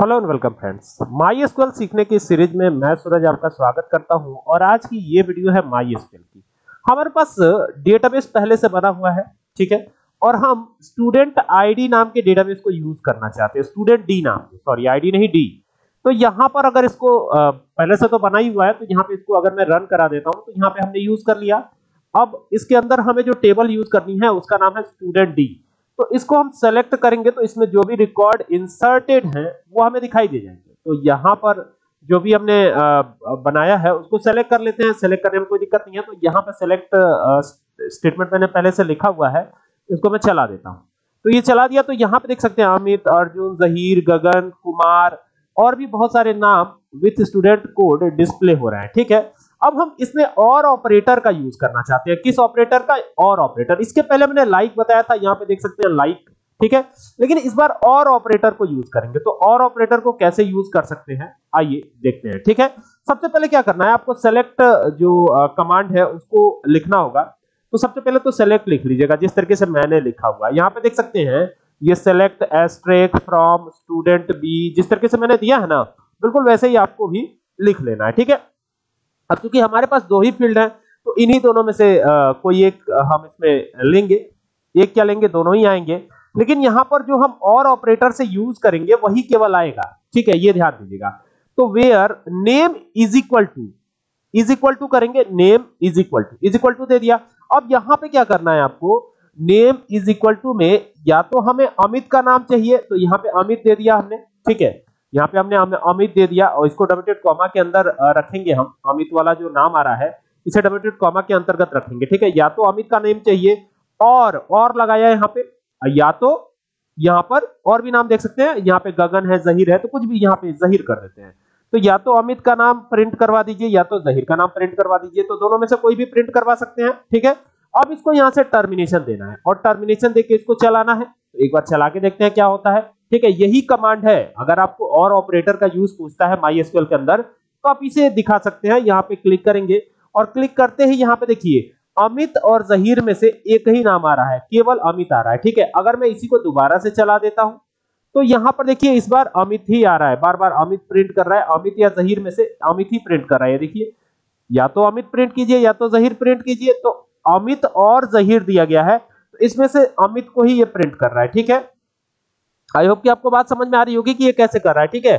Hello and welcome friends, MySQL सीखने की series में मैं सूरज आपका स्वागत करता हूं। और आज की ये वीडियो है MySQL की। हमारे पास डेटाबेस पहले से बना हुआ है, ठीक है, और हम स्टूडेंट आईडी नाम के डेटाबेस को यूज करना चाहते हैं। स्टूडेंट डी नाम के, सॉरी आईडी नहीं डी। तो यहाँ पर अगर इसको पहले से तो बना ही हुआ है, तो यहाँ पे इसको अगर मैं रन करा देता हूँ तो यहाँ पे हमने यूज कर लिया। अब इसके अंदर हमें जो टेबल यूज करनी है उसका नाम है स्टूडेंट डी। तो इसको हम सेलेक्ट करेंगे तो इसमें जो भी रिकॉर्ड इंसर्टेड है वो हमें दिखाई दे जाएंगे। तो यहाँ पर जो भी हमने बनाया है उसको सेलेक्ट कर लेते हैं। सेलेक्ट करने में कोई दिक्कत नहीं है। तो यहाँ पर सेलेक्ट स्टेटमेंट मैंने पहले से लिखा हुआ है, इसको मैं चला देता हूँ। तो ये चला दिया। तो यहाँ पे देख सकते हैं अमित, अर्जुन, जहीर, गगन, कुमार और भी बहुत सारे नाम विथ स्टूडेंट कोड डिस्प्ले हो रहा है, ठीक है। अब हम इसमें और ऑपरेटर का यूज करना चाहते हैं। किस ऑपरेटर का? और ऑपरेटर। इसके पहले मैंने लाइक बताया था, यहाँ पे देख सकते हैं लाइक, ठीक है, लेकिन इस बार और ऑपरेटर को यूज करेंगे। तो और ऑपरेटर को कैसे यूज कर सकते हैं आइए देखते हैं, ठीक है। सबसे पहले क्या करना है आपको, सेलेक्ट जो कमांड है उसको लिखना होगा। तो सबसे पहले तो सेलेक्ट लिख लीजिएगा जिस तरीके से मैंने लिखा हुआ है। यहाँ पे देख सकते हैं ये select asterisk from student B, जिस तरीके से मैंने दिया है ना, बिल्कुल वैसे ही आपको भी लिख लेना है, ठीक है। अब क्योंकि हमारे पास दो ही फील्ड हैं तो इन्हीं दोनों में से कोई एक हम इसमें लेंगे। एक क्या लेंगे, दोनों ही आएंगे, लेकिन यहाँ पर जो हम और ऑपरेटर से यूज करेंगे वही केवल आएगा, ठीक है, ये ध्यान दीजिएगा। तो where name is equal to करेंगे, नेम इज इक्वल टू दे दिया। अब यहाँ पे क्या करना है आपको, नेम इज इक्वल टू में या तो हमें अमित का नाम चाहिए, तो यहाँ पे अमित दे दिया हमने, ठीक है, यहाँ पे हमने अमित दे दिया। और इसको डबलटेड कॉमा के अंदर रखेंगे हम, अमित वाला जो नाम आ रहा है इसे डबलटेड कॉमा के अंतर्गत रखेंगे, ठीक है। या तो अमित का नेम चाहिए और लगाया यहाँ पे, या तो यहाँ पर और भी नाम देख सकते हैं, यहाँ पे गगन है, जहीर है, तो कुछ भी यहाँ पे जहीर कर देते हैं। तो या तो अमित का नाम प्रिंट करवा दीजिए या तो जहीर का नाम प्रिंट करवा दीजिए, तो दोनों में से कोई भी प्रिंट करवा सकते हैं, ठीक है। अब इसको यहाँ से टर्मिनेशन देना है और टर्मिनेशन देके इसको चलाना है। एक बार चला के देखते हैं क्या होता है, ठीक है। यही कमांड है, अगर आपको और ऑपरेटर का यूज पूछता है MySQL के अंदर तो आप इसे दिखा सकते हैं। यहाँ पे क्लिक करेंगे और क्लिक करते ही यहाँ पे देखिए अमित और जहीर में से एक ही नाम आ रहा है, केवल अमित आ रहा है, ठीक है। अगर मैं इसी को दोबारा से चला देता हूं तो यहाँ पर देखिए इस बार अमित ही आ रहा है, बार बार अमित प्रिंट कर रहा है, अमित या जहीर में से अमित ही प्रिंट कर रहा है। देखिए या तो अमित प्रिंट कीजिए या तो जहीर प्रिंट कीजिए, तो अमित और जहीर दिया गया है तो इसमें से अमित को ही ये प्रिंट कर रहा है, ठीक है। आई होप कि आपको बात समझ में आ रही होगी कि ये कैसे कर रहा है, ठीक है।